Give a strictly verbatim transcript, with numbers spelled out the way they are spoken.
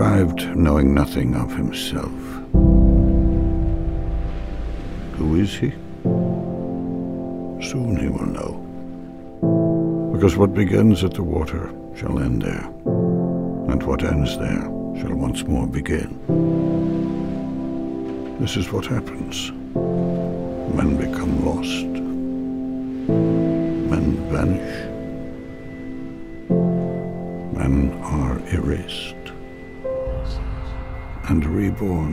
arrived knowing nothing of himself. Who is he? Soon he will know. Because what begins at the water shall end there, and what ends there shall once more begin. This is what happens. Men become lost. Men vanish. Men are erased and reborn.